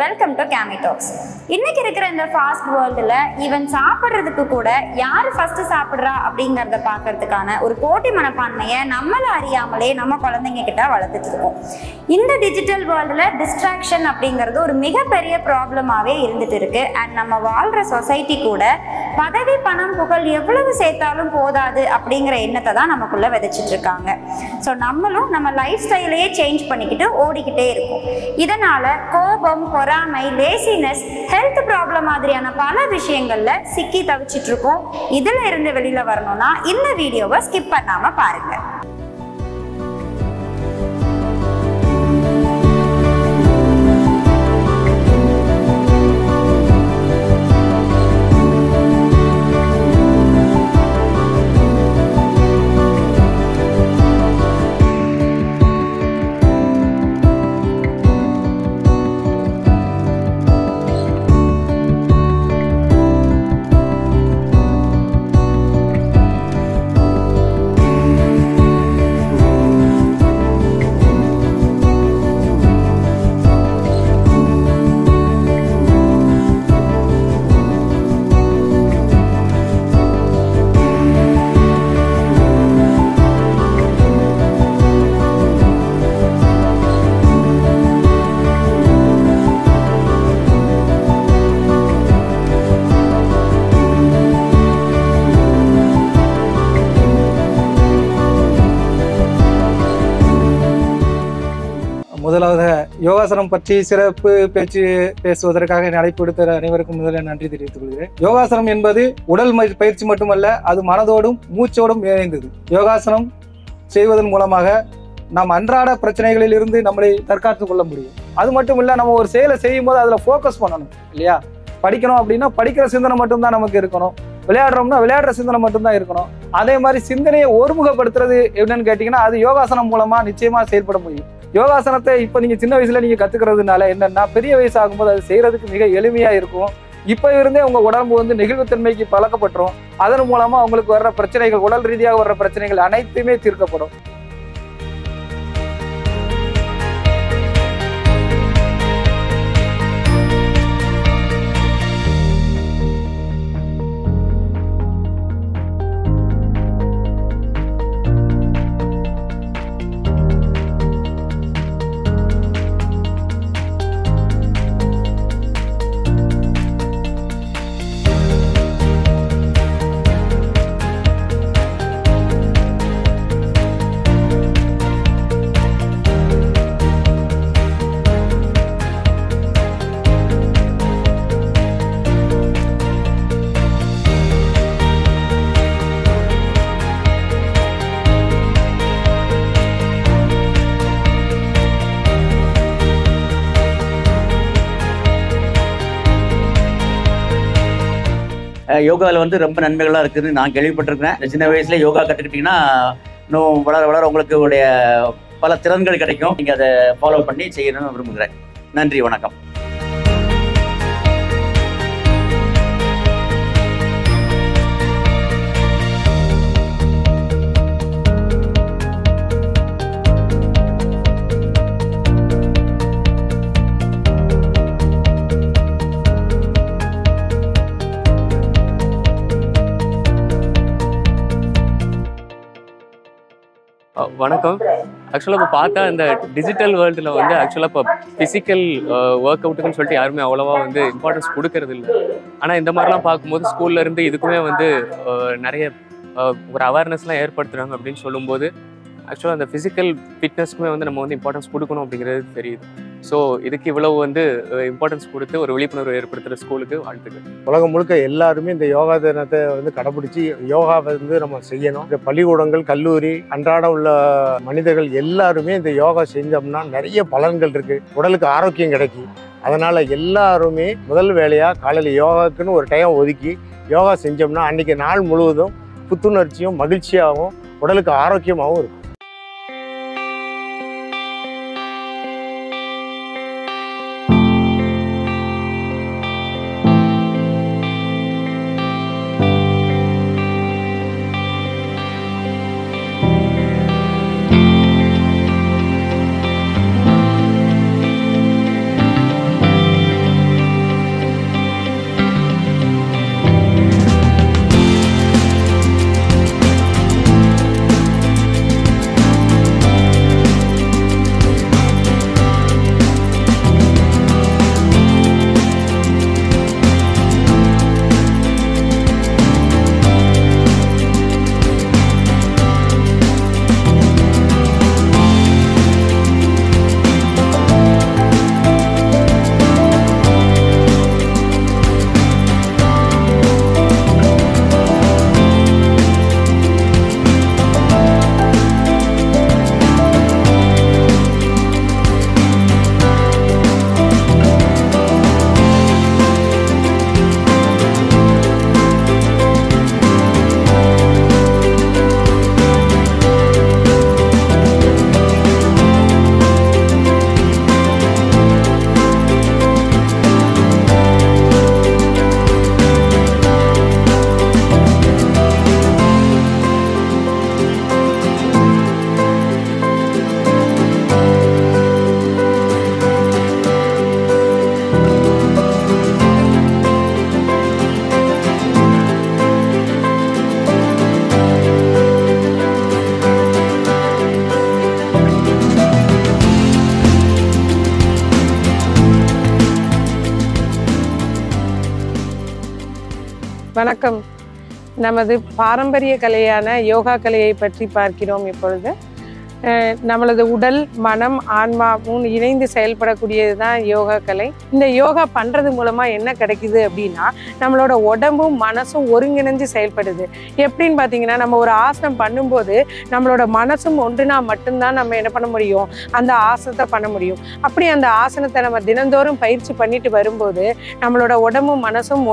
Welcome to CAMY Talks. இன்னைக்கு இருக்கிற இந்த ஃபாஸ்ட் வேர்ல்டுல ஈவன் சாப்பிடுறதுக்கு கூட யார் ஃபர்ஸ்ட் சாப்பிடுறா அப்படிங்கறத பார்க்கிறதுக்கான ஒரு போட்டி மனப்பான்மையை நம்மள அறியாமலே நம்ம குழந்தைங்க கிட்ட வளர்த்துட்டு இருக்கோம். இந்த டிஜிட்டல் வேர்ல்டுல டிஸ்ட்ராக்ஷன் அப்படிங்கிறது ஒரு மிகப்பெரிய ப்ராப்ளமாவே இருந்துட்டு இருக்கு. அண்ட் நம்ம வாழ்ற சொசைட்டி கூட பதவி பணம் புகழ் எவ்வளவு சேர்த்தாலும் போதாது அப்படிங்கிற எண்ணத்தை தான் நமக்குள்ள விதைச்சிட்டு இருக்காங்க. ஸோ நம்மளும் நம்ம லைஃப் ஸ்டைலையே சேஞ்ச் பண்ணிக்கிட்டு ஓடிக்கிட்டே இருக்கும். இதனால கோபம், பொறாமை, லேசினஸ், ஹெல்த் ப்ராப்ளம் மாதிரியான பல விஷயங்கள்ல சிக்கி தவிச்சிட்டு இருக்கோம். இதுல இருந்து வெளியில வரணும்னா இந்த வீடியோவை ஸ்கிப் பண்ணாம பாருங்க. முதலாவது யோகாசனம் பற்றி சிறப்பு பேச்சு பேசுவதற்காக என்னை அழைப்பு விடுத்த அனைவருக்கும் முதலில் நன்றி தெரிவித்துக் கொள்கிறேன். யோகாசனம் என்பது உடல் பயிற்சி மட்டுமல்ல, அது மனதோடும் மூச்சோடும் இணைந்தது. யோகாசனம் செய்வதன் மூலமாக நாம் அன்றாட பிரச்சனைகளில் இருந்து நம்மளை தற்காத்து கொள்ள முடியும். அது மட்டும் இல்லை, நம்ம ஒரு செயலை செய்யும் போது அதில் ஃபோக்கஸ் பண்ணணும் இல்லையா? படிக்கணும் அப்படின்னா படிக்கிற சிந்தனை மட்டும்தான் நமக்கு இருக்கணும், விளையாடுறோம்னா விளையாடுற சிந்தனை மட்டும்தான் இருக்கணும். அதே மாதிரி சிந்தனையை ஒருமுகப்படுத்துறது என்னன்னு கேட்டிங்கன்னா அது யோகாசனம் மூலமாக நிச்சயமாக செயல்பட முடியும். யோகாசனத்தை இப்போ நீங்கள் சின்ன வயசுல நீங்கள் கற்றுக்கிறதுனால என்னென்னா பெரிய வயசு ஆகும்போது அது செய்கிறதுக்கு மிக எளிமையாக இருக்கும். இப்போ இருந்தே உங்கள் உடம்பு வந்து நெகிழ்வுத்தன்மைக்கு பழக்கப்பட்டுரும். அதன் மூலமாக அவங்களுக்கு வர்ற பிரச்சனைகள், உடல் ரீதியாக வர்ற பிரச்சனைகள் அனைத்துமே தீர்க்கப்படும். யோகாவில் வந்து ரொம்ப நன்மைகளாக இருக்குதுன்னு நான் கேள்விப்பட்டிருக்கிறேன். சின்ன வயசுல யோகா கற்றுக்கிட்டிங்கன்னா இன்னும் வளர வளர உங்களுக்கு உடைய பல திறன்கள் கிடைக்கும். நீங்கள் அதை ஃபாலோ பண்ணி செய்யணும்னு விரும்புகிறேன். நன்றி, வணக்கம். வணக்கம். ஆக்சுவலாக இப்போ பார்த்தா இந்த டிஜிட்டல் வேர்ல்டில் வந்து ஆக்சுவலாக இப்போ ஃபிசிக்கல் ஒர்க் அவுட்டுக்குன்னு சொல்லிட்டு யாருமே அவ்வளோவா வந்து இம்பார்ட்டன்ஸ் கொடுக்கறது இல்லை. ஆனால் இந்த மாதிரிலாம் பார்க்கும்போது ஸ்கூல்லேருந்து இதுக்குமே வந்து நிறைய ஒரு அவேர்னஸ்லாம் ஏற்படுத்துகிறாங்க அப்படின்னு சொல்லும்போது ஆக்சுவலாக அந்த ஃபிசிக்கல் ஃபிட்னஸ்க்குமே வந்து நம்ம வந்து இம்பார்ட்டன்ஸ் கொடுக்கணும் அப்படிங்கிறது தெரியுது. ஸோ இதுக்கு இவ்வளவு வந்து இம்பார்ட்டன்ஸ் கொடுத்து ஒரு விழிப்புணர்வு ஏற்படுத்துகிற ஸ்கூலுக்கு வாழ்த்துக்கள். உலகம் முழுக்க எல்லாருமே இந்த யோகா தினத்தை வந்து கடைபிடிச்சி யோகா வந்து நம்ம செய்யணும். இந்த பள்ளிக்கூடங்கள், கல்லூரி, அன்றாட உள்ள மனிதர்கள் எல்லாருமே இந்த யோகா செஞ்சோம்னா நிறைய பலன்கள் இருக்குது. உடலுக்கு ஆரோக்கியம் கிடைக்கும். அதனால் எல்லாருமே முதல் வேலையாக காலையில் யோகாவுக்குன்னு ஒரு டைம் ஒதுக்கி யோகா செஞ்சோம்னா அன்றைக்கி நாள் முழுவதும் புத்துணர்ச்சியும் மகிழ்ச்சியாகவும் உடலுக்கு ஆரோக்கியமாகவும் இருக்கும். வணக்கம். நமது பாரம்பரிய கலையான யோகா கலையை பற்றி பார்க்கிறோம். இப்பொழுது நம்மளது உடல், மனம், ஆன்மா மூணு இணைந்து செயல்படக்கூடியது தான் யோகா கலை. இந்த யோகா பண்ணுறது மூலமாக என்ன கிடைக்குது அப்படின்னா, நம்மளோட உடம்பும் மனசும் ஒருங்கிணைஞ்சு செயல்படுது. எப்படின்னு பார்த்தீங்கன்னா, நம்ம ஒரு ஆசனம் பண்ணும்போது நம்மளோட மனசும் ஒன்றுனா மட்டும்தான் நம்ம என்ன பண்ண முடியும், அந்த ஆசனத்தை பண்ண முடியும். அப்படி அந்த ஆசனத்தை நம்ம தினந்தோறும் பயிற்சி பண்ணிட்டு வரும்போது நம்மளோட உடம்பும் மனசும்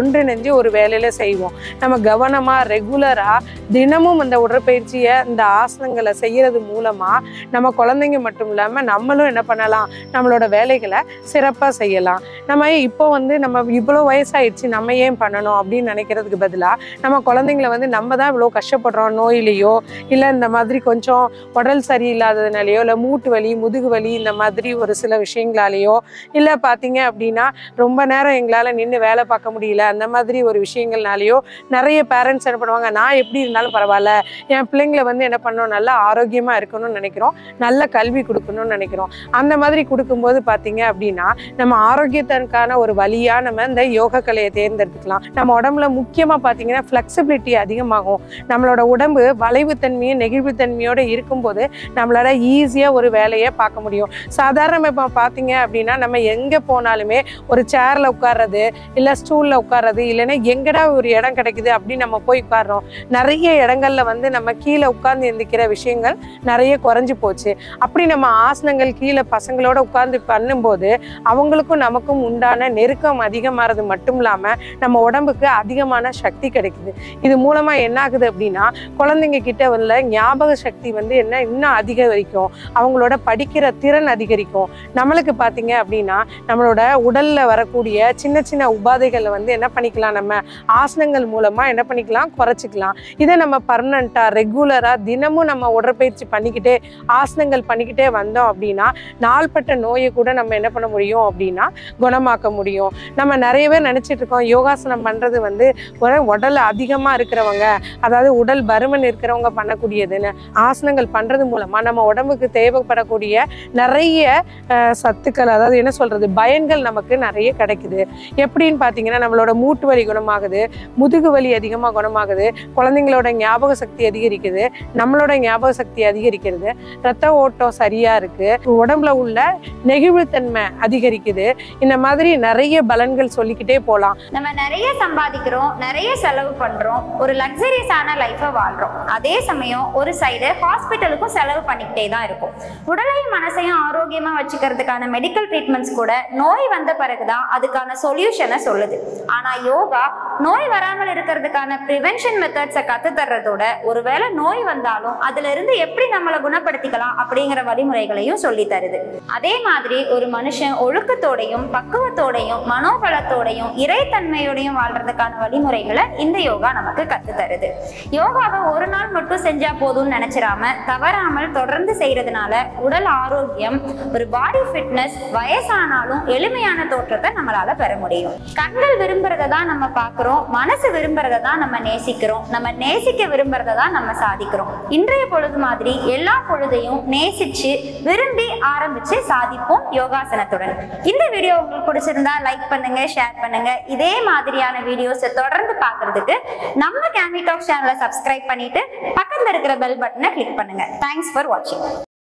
ஒன்றிணைஞ்சு ஒரு வேலையில் செய்வோம். நம்ம கவனமாக ரெகுலராக தினமும் அந்த உடற்பயிற்சியை, இந்த ஆசனங்களை செய்கிறது மூலமா நம்ம குழந்தைங்க மட்டும் இல்லாம நம்மளும் என்ன பண்ணலாம், நம்மளோட வேலைகளை சிறப்பா செய்யலாம். நம்ம இப்போ நம்ம இவ்வளவு வயசாயிடுச்சு, நம்ம ஏன் பண்ணணும் அப்படின்னு நினைக்கிறதுக்கு பதிலாக நம்ம குழந்தைங்களை நம்ம தான் இவ்வளவு கஷ்டப்படுறோம், நோயிலையோ இல்லை இந்த மாதிரி கொஞ்சம் உடல் சரியில்லாததுனாலையோ இல்லை மூட்டு வலி, முதுகு வலி, இந்த மாதிரி ஒரு சில விஷயங்களாலேயோ இல்லை பார்த்தீங்க அப்படின்னா ரொம்ப நேரம் எங்களால் நின்று வேலை பார்க்க முடியல, அந்த மாதிரி ஒரு விஷயங்கள்னாலேயோ நிறைய பேரண்ட்ஸ் என்ன பண்ணுவாங்க, நான் எப்படி இருந்தாலும் பரவாயில்ல, என் பிள்ளைங்களை என்ன பண்ணணும், நல்லா ஆரோக்கியமாக இருக்கணும்னு நினைக்கிறோம், நல்ல கல்வி கொடுக்கணும்னு நினைக்கிறோம். அந்த மாதிரி கொடுக்கும்போது பார்த்தீங்க அப்படின்னா நம்ம ஆரோக்கியத்திற்கான ஒரு வழியா நம்ம இந்த யோகா கலையை தேர்ந்தெடுத்துக்கலாம். நம்ம உடம்புல முக்கியமாக பார்த்தீங்கன்னா ஃப்ளெக்சிபிலிட்டி அதிகமாகும். நம்மளோட உடம்பு வளைவு தன்மையும் நெகிழ்வுத்தன்மையோடு இருக்கும்போது நம்மளால ஈஸியாக ஒரு வேலையை பார்க்க முடியும். சாதாரணமாக இப்போ பார்த்தீங்க அப்படின்னா நம்ம எங்கே போனாலுமே ஒரு சேரில் உட்கார்றது இல்லை ஸ்டூலில் உட்கார்றது இல்லைன்னா எங்கடா ஒரு இடம் கிடைக்குது அப்படின்னு நம்ம போய் உட்கார்றோம். நிறைய இடங்கள்ல நம்ம கீழே உட்கார்ந்து எந்திக்கிற விஷயங்கள் நிறைய குறைஞ்சி போச்சு. அப்படி நம்ம ஆசனங்கள் கீழே பசங்களோட உட்கார்ந்து பண்ணும்போது அவங்களுக்கும் நமக்கும் உண்டான நெருக்கம் அதிகமாகிறது மட்டும் இல்லாமல் நம்ம உடம்புக்கு அதிகமான சக்தி கிடைக்குது. இது மூலமாக என்ன ஆகுது அப்படின்னா குழந்தைங்க கிட்ட உள்ள ஞாபக சக்தி என்ன இன்னும் அதிகரிக்கும், அவங்களோட படிக்கிற திறன் அதிகரிக்கும். நம்மளுக்கு பார்த்தீங்க அப்படின்னா நம்மளோட உடலில் வரக்கூடிய சின்ன சின்ன உபாதைகளை என்ன பண்ணிக்கலாம், நம்ம ஆசனங்கள் மூலமாக என்ன பண்ணிக்கலாம், குறைச்சிக்கலாம். இதை நம்ம பர்மனண்ட்டாக ரெகுலராக தினமும் நம்ம உடற்பயிற்சி பண்ணிக்கிட்டே ஆசனங்கள் பண்ணிக்கிட்டே வந்தோம் அப்படின்னா நாள்பட்ட நோயை கூட நம்ம என்ன பண்ண முடியும் அப்படின்னா குணமாக்க முடியும். நம்ம நிறைய பேர் நினச்சிட்டு இருக்கோம் யோகாசனம் பண்ணுறது உடல் அதிகமாக இருக்கிறவங்க, அதாவது உடல் பருமன் இருக்கிறவங்க பண்ணக்கூடியதுன்னு. ஆசனங்கள் பண்ணுறது மூலமாக நம்ம உடம்புக்கு தேவைப்படக்கூடிய நிறைய சத்துக்கள், அதாவது என்ன சொல்கிறது, பயன்கள் நமக்கு நிறைய கிடைக்குது. எப்படின்னு பார்த்தீங்கன்னா நம்மளோட மூட்டு வலி குணமாகுது, முதுகு வலி அதிகமாக குணமாகுது, குழந்தைங்களோட ஞாபக சக்தி அதிகரிக்குது, நம்மளோட ஞாபக சக்தி அதிகரிக்கிறது, ரத்த ஓட்டம் சரியா இருக்கு, உடம்புல உள்ள நெகிழ்வுத்தன்மை அதிகரிக்குது. இந்த மாதிரி நிறைய பலன்கள் சொல்லிக்கிட்டே போலாம். நம்ம நிறைய சம்பாதிக்கிறோம், நிறைய செலவு பண்றோம், ஒரு லக்ஸரியஸான லைஃபை வாழ்றோம். அதே சமயம் ஒரு சைடு ஹாஸ்பிட்டலுக்கும் செலவு பண்ணிக்கிட்டே தான் இருக்கும். உடலையும் மனசையும் ஆரோக்கியமா வச்சுக்கிறதுக்கான மெடிக்கல் ட்ரீட்மெண்ட்ஸ் கூட நோய் வந்த பிறகுதான் அதுக்கான சொல்யூஷனை சொல்லுது. ஆனா யோகா நோய் வராமல் இருக்கிறதுக்கான ப்ரிவென்ஷன் மெத்தட்ஸை கத்து தர்றதோட ஒருவேளை நோய் வந்தாலும் அதுல இருந்து எப்படி நம்மளை குணப்படுத்திக்கலாம் அப்படிங்கிற வழிமுறைகளையும் சொல்லி தருது. அதே மாதிரி ஒரு மனுஷன் ஒழுக்கத்தோடையும் பக்குவத்தோடையும் மனோபலத்தோடையும் இறைத்தன்மையோடையும் வாழ்றதுக்கான வழிமுறைகளை இந்த யோகா நமக்கு கத்து தருது. யோகாவை ஒரு நாள் மட்டும் செஞ்சா போதும்னு நினைச்சிடாம தவறாமல் தொடர்ந்து செய்யறதுனால உடல் ஆரோக்கியம், ஒரு பாடி ஃபிட்னஸ், வயசானாலும் எளிமையான தோற்றத்தை நம்மளால பெற முடியும். கண்கள் விரும்புறதை தான் நம்ம பார்க்கிறோம், மனசு விரும்புறதை தான் நம்ம நேசிக்கிறோம், நம்ம நேசிக்க விரும்புறதை தான் நம்ம சாதிக்கிறோம். இன்றைய பொழுது மாதிரி எல்லா பொழுதையும் நேசிச்சு விரும்பி ஆரம்பிச்சு சாதிப்போம் யோகாசனத்துடன். இந்த வீடியோ உங்களுக்கு பிடிச்சிருந்தா லைக் பண்ணுங்க, ஷேர் பண்ணுங்க. இதே மாதிரியான வீடியோஸ் தொடர்ந்து பார்க்கிறதுக்கு நம்ம CAMY TALKS சேனலை சப்ஸ்கிரைப் பண்ணிட்டு பக்கத்துல இருக்கிற பெல் பட்டனை கிளிக் பண்ணுங்க. தேங்க்ஸ் ஃபார் வாட்சிங்.